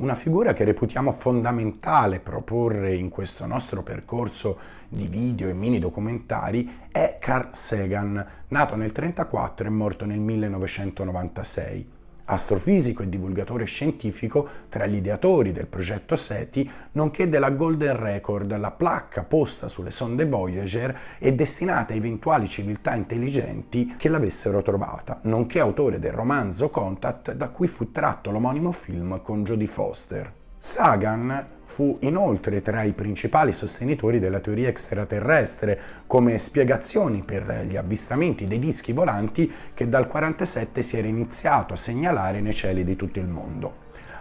Una figura che reputiamo fondamentale proporre in questo nostro percorso di video e mini documentari è Carl Sagan, nato nel 1934 e morto nel 1996. Astrofisico e divulgatore scientifico, tra gli ideatori del progetto SETI, nonché della Golden Record, la placca posta sulle sonde Voyager e destinata a eventuali civiltà intelligenti che l'avessero trovata, nonché autore del romanzo Contact, da cui fu tratto l'omonimo film con Jodie Foster. Sagan fu inoltre tra i principali sostenitori della teoria extraterrestre come spiegazioni per gli avvistamenti dei dischi volanti che dal 1947 si era iniziato a segnalare nei cieli di tutto il mondo.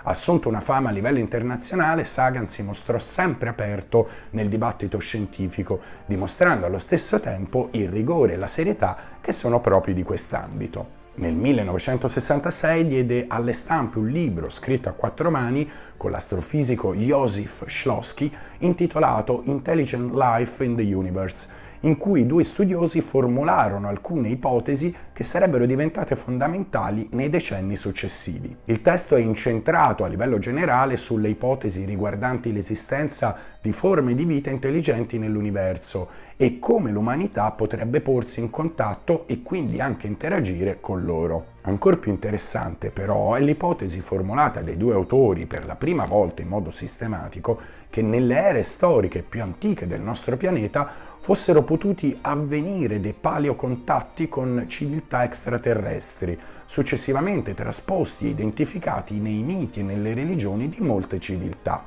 Assunto una fama a livello internazionale, Sagan si mostrò sempre aperto nel dibattito scientifico, dimostrando allo stesso tempo il rigore e la serietà che sono propri di quest'ambito. Nel 1966 diede alle stampe un libro scritto a quattro mani con l'astrofisico Iosif Shklovsky intitolato Intelligent Life in the Universe, in cui i due studiosi formularono alcune ipotesi che sarebbero diventate fondamentali nei decenni successivi. Il testo è incentrato a livello generale sulle ipotesi riguardanti l'esistenza di forme di vita intelligenti nell'universo e come l'umanità potrebbe porsi in contatto e quindi anche interagire con loro. Ancor più interessante però è l'ipotesi formulata dai due autori per la prima volta in modo sistematico che nelle ere storiche più antiche del nostro pianeta fossero potuti avvenire dei paleocontatti con civiltà extraterrestri, successivamente trasposti e identificati nei miti e nelle religioni di molte civiltà.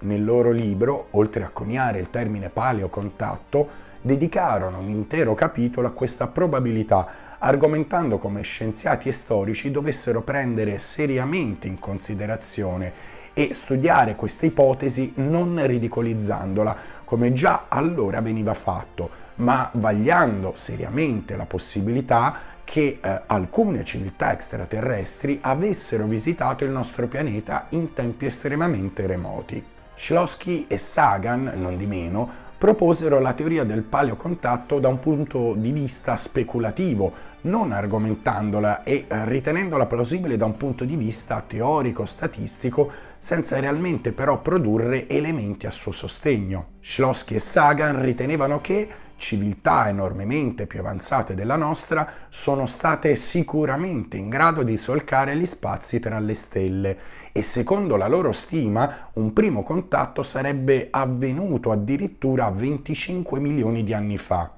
Nel loro libro, oltre a coniare il termine paleocontatto, dedicarono un intero capitolo a questa probabilità, argomentando come scienziati e storici dovessero prendere seriamente in considerazione e studiare questa ipotesi non ridicolizzandola, come già allora veniva fatto, ma vagliando seriamente la possibilità che alcune civiltà extraterrestri avessero visitato il nostro pianeta in tempi estremamente remoti. Shklovsky e Sagan, non di meno, proposero la teoria del paleocontatto da un punto di vista speculativo, non argomentandola e ritenendola plausibile da un punto di vista teorico-statistico, senza realmente però produrre elementi a suo sostegno. Shklovsky e Sagan ritenevano che civiltà enormemente più avanzate della nostra sono state sicuramente in grado di solcare gli spazi tra le stelle e secondo la loro stima un primo contatto sarebbe avvenuto addirittura 25 milioni di anni fa,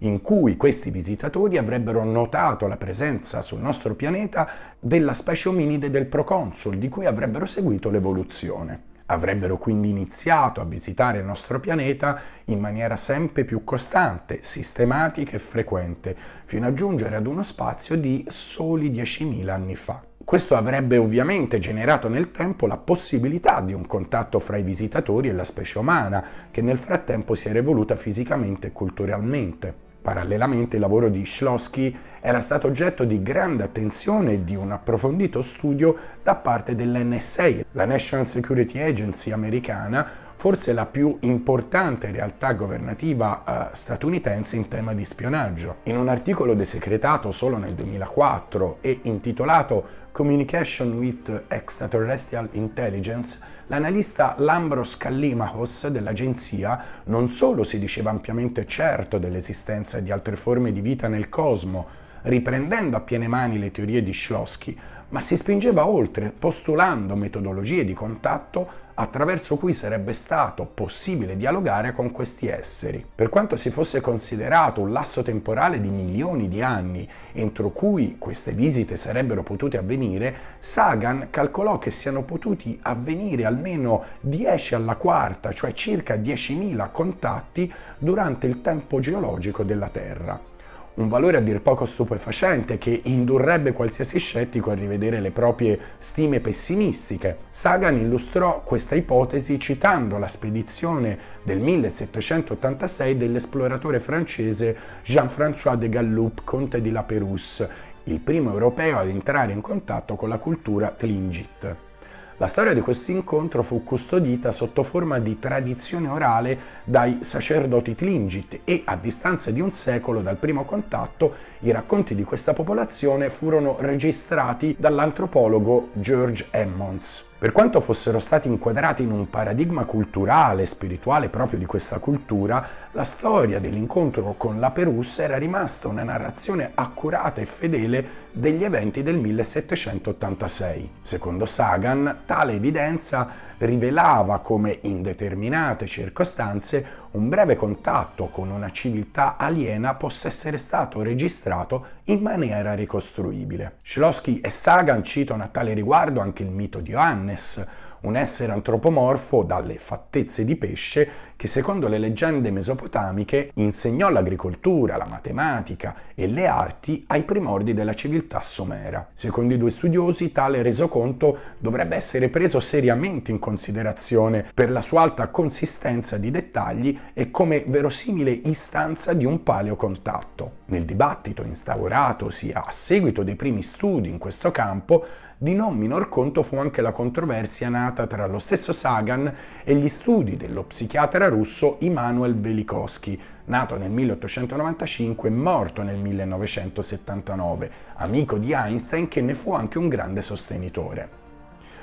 in cui questi visitatori avrebbero notato la presenza sul nostro pianeta della specie ominide del Proconsul, di cui avrebbero seguito l'evoluzione. Avrebbero quindi iniziato a visitare il nostro pianeta in maniera sempre più costante, sistematica e frequente, fino a giungere ad uno spazio di soli 10.000 anni fa. Questo avrebbe ovviamente generato nel tempo la possibilità di un contatto fra i visitatori e la specie umana, che nel frattempo si era evoluta fisicamente e culturalmente. Parallelamente il lavoro di Shklovsky era stato oggetto di grande attenzione e di un approfondito studio da parte dell'NSA, la National Security Agency americana, forse la più importante realtà governativa statunitense in tema di spionaggio. In un articolo desecretato solo nel 2004 e intitolato Communication with Extraterrestrial Intelligence, l'analista Lambros Kallimahos dell'agenzia non solo si diceva ampiamente certo dell'esistenza di altre forme di vita nel cosmo, riprendendo a piene mani le teorie di Shklovsky, ma si spingeva oltre, postulando metodologie di contatto attraverso cui sarebbe stato possibile dialogare con questi esseri. Per quanto si fosse considerato un lasso temporale di milioni di anni entro cui queste visite sarebbero potute avvenire, Sagan calcolò che siano potuti avvenire almeno 10 alla quarta, cioè circa 10.000 contatti durante il tempo geologico della Terra. Un valore a dir poco stupefacente che indurrebbe qualsiasi scettico a rivedere le proprie stime pessimistiche. Sagan illustrò questa ipotesi citando la spedizione del 1786 dell'esploratore francese Jean-François de Galaup, conte di Lapérouse, il primo europeo ad entrare in contatto con la cultura Tlingit. La storia di questo incontro fu custodita sotto forma di tradizione orale dai sacerdoti Tlingit e, a distanza di un secolo dal primo contatto, i racconti di questa popolazione furono registrati dall'antropologo George Emmons. Per quanto fossero stati inquadrati in un paradigma culturale e spirituale proprio di questa cultura, la storia dell'incontro con Lapérouse era rimasta una narrazione accurata e fedele degli eventi del 1786. Secondo Sagan, tale evidenza rivelava come in determinate circostanze un breve contatto con una civiltà aliena possa essere stato registrato in maniera ricostruibile. Shklovsky e Sagan citano a tale riguardo anche il mito di Johannes, un essere antropomorfo dalle fattezze di pesce che secondo le leggende mesopotamiche insegnò l'agricoltura, la matematica e le arti ai primordi della civiltà somera. Secondo i due studiosi tale resoconto dovrebbe essere preso seriamente in considerazione per la sua alta consistenza di dettagli e come verosimile istanza di un paleocontatto. Nel dibattito instauratosi a seguito dei primi studi in questo campo, di non minor conto fu anche la controversia nata tra lo stesso Sagan e gli studi dello psichiatra russo Immanuel Velikovsky, nato nel 1895 e morto nel 1979, amico di Einstein che ne fu anche un grande sostenitore.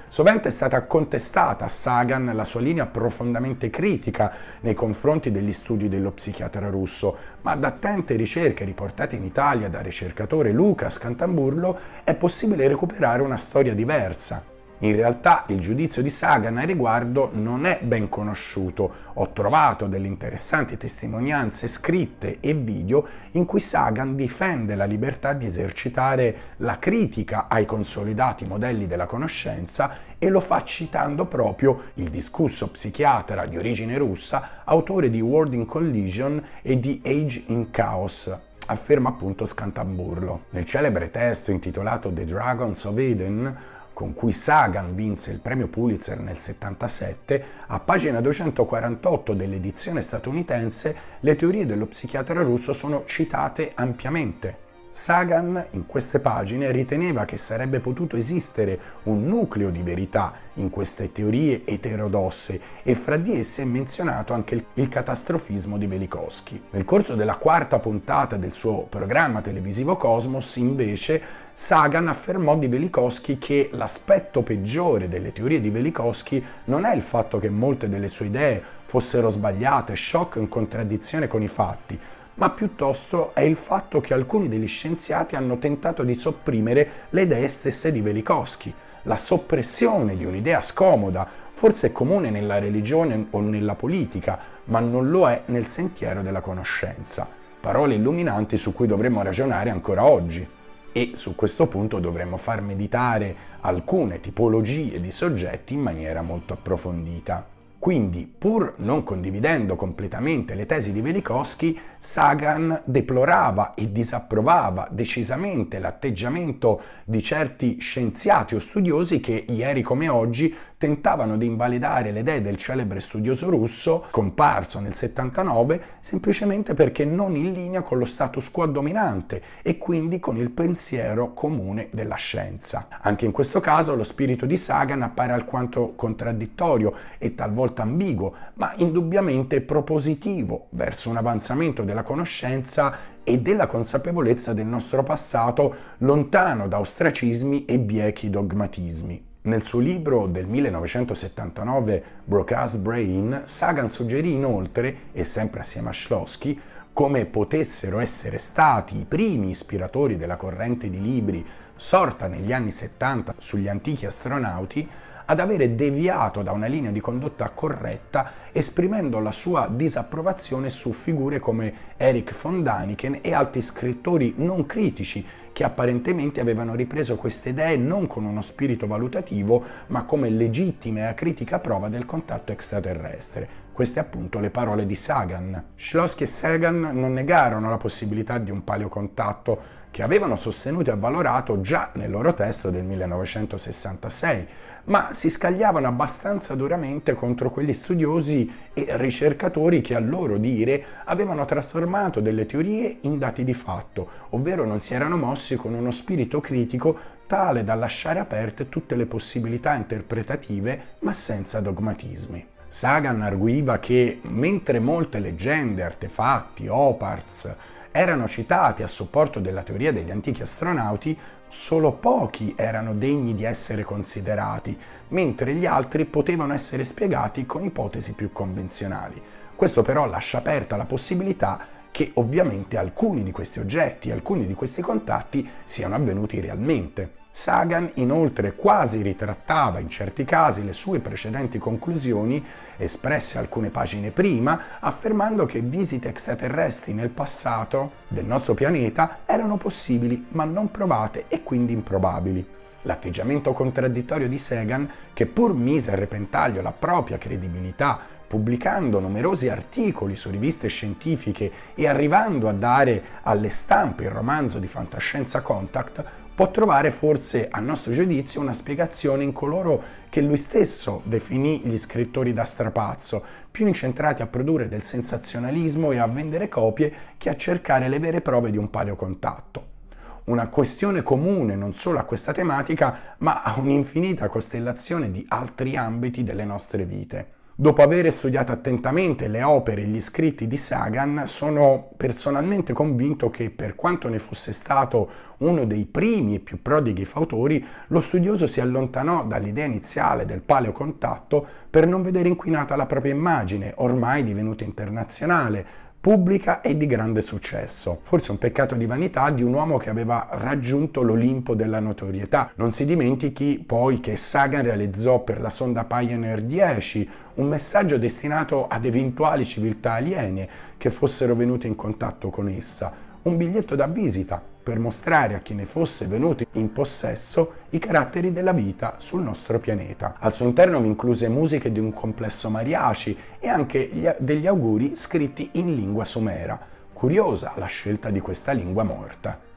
Sovente è stata contestata a Sagan la sua linea profondamente critica nei confronti degli studi dello psichiatra russo, ma da attente ricerche riportate in Italia dal ricercatore Luca Scantamburlo è possibile recuperare una storia diversa. In realtà il giudizio di Sagan a riguardo non è ben conosciuto. Ho trovato delle interessanti testimonianze scritte e video in cui Sagan difende la libertà di esercitare la critica ai consolidati modelli della conoscenza e lo fa citando proprio il discusso psichiatra di origine russa, autore di World in Collision e di Age in Chaos, afferma appunto Scantamburlo. Nel celebre testo intitolato The Dragons of Eden, con cui Sagan vinse il premio Pulitzer nel 1977, a pagina 248 dell'edizione statunitense le teorie dello psichiatra russo sono citate ampiamente. Sagan in queste pagine riteneva che sarebbe potuto esistere un nucleo di verità in queste teorie eterodosse e fra di esse è menzionato anche il catastrofismo di Velikovsky. Nel corso della quarta puntata del suo programma televisivo Cosmos, invece, Sagan affermò di Velikovsky che l'aspetto peggiore delle teorie di Velikovsky non è il fatto che molte delle sue idee fossero sbagliate, sciocche o in contraddizione con i fatti, ma piuttosto è il fatto che alcuni degli scienziati hanno tentato di sopprimere le idee stesse di Velikovsky. La soppressione di un'idea scomoda forse è comune nella religione o nella politica, ma non lo è nel sentiero della conoscenza. Parole illuminanti su cui dovremmo ragionare ancora oggi. E su questo punto dovremmo far meditare alcune tipologie di soggetti in maniera molto approfondita. Quindi, pur non condividendo completamente le tesi di Velikovsky, Sagan deplorava e disapprovava decisamente l'atteggiamento di certi scienziati o studiosi che, ieri come oggi, tentavano di invalidare le idee del celebre studioso russo, comparso nel 1979, semplicemente perché non in linea con lo status quo dominante e quindi con il pensiero comune della scienza. Anche in questo caso lo spirito di Sagan appare alquanto contraddittorio e talvolta ambiguo, ma indubbiamente propositivo verso un avanzamento della conoscenza e della consapevolezza del nostro passato lontano da ostracismi e biechi dogmatismi. Nel suo libro del 1979, Broca's Brain, Sagan suggerì inoltre, e sempre assieme a Shklovsky, come potessero essere stati i primi ispiratori della corrente di libri sorta negli anni 70 sugli antichi astronauti ad avere deviato da una linea di condotta corretta, esprimendo la sua disapprovazione su figure come Eric von Daniken e altri scrittori non critici che apparentemente avevano ripreso queste idee non con uno spirito valutativo, ma come legittime e acritica prova del contatto extraterrestre. Queste appunto le parole di Sagan. Shklovsky e Sagan non negarono la possibilità di un paleocontatto che avevano sostenuto e avvalorato già nel loro testo del 1966, ma si scagliavano abbastanza duramente contro quegli studiosi e ricercatori che a loro dire avevano trasformato delle teorie in dati di fatto, ovvero non si erano mossi con uno spirito critico tale da lasciare aperte tutte le possibilità interpretative, ma senza dogmatismi. Sagan arguiva che mentre molte leggende, artefatti, oparts erano citati a supporto della teoria degli antichi astronauti, solo pochi erano degni di essere considerati, mentre gli altri potevano essere spiegati con ipotesi più convenzionali. Questo però lascia aperta la possibilità che ovviamente alcuni di questi oggetti, alcuni di questi contatti siano avvenuti realmente. Sagan inoltre quasi ritrattava in certi casi le sue precedenti conclusioni espresse alcune pagine prima, affermando che visite extraterrestri nel passato del nostro pianeta erano possibili ma non provate e quindi improbabili. L'atteggiamento contraddittorio di Sagan, che pur mise a repentaglio la propria credibilità pubblicando numerosi articoli su riviste scientifiche e arrivando a dare alle stampe il romanzo di fantascienza Contact, può trovare forse, a nostro giudizio, una spiegazione in coloro che lui stesso definì gli scrittori da strapazzo, più incentrati a produrre del sensazionalismo e a vendere copie che a cercare le vere prove di un paleocontatto. Una questione comune non solo a questa tematica, ma a un'infinita costellazione di altri ambiti delle nostre vite. Dopo aver studiato attentamente le opere e gli scritti di Sagan, sono personalmente convinto che, per quanto ne fosse stato uno dei primi e più prodighi fautori, lo studioso si allontanò dall'idea iniziale del paleocontatto per non vedere inquinata la propria immagine, ormai divenuta internazionale, pubblica e di grande successo. Forse un peccato di vanità di un uomo che aveva raggiunto l'Olimpo della notorietà. Non si dimentichi poi che Sagan realizzò per la sonda Pioneer 10 un messaggio destinato ad eventuali civiltà aliene che fossero venute in contatto con essa, un biglietto da visita per mostrare a chi ne fosse venuto in possesso i caratteri della vita sul nostro pianeta. Al suo interno vi incluse musiche di un complesso mariachi e anche degli auguri scritti in lingua sumera. Curiosa la scelta di questa lingua morta.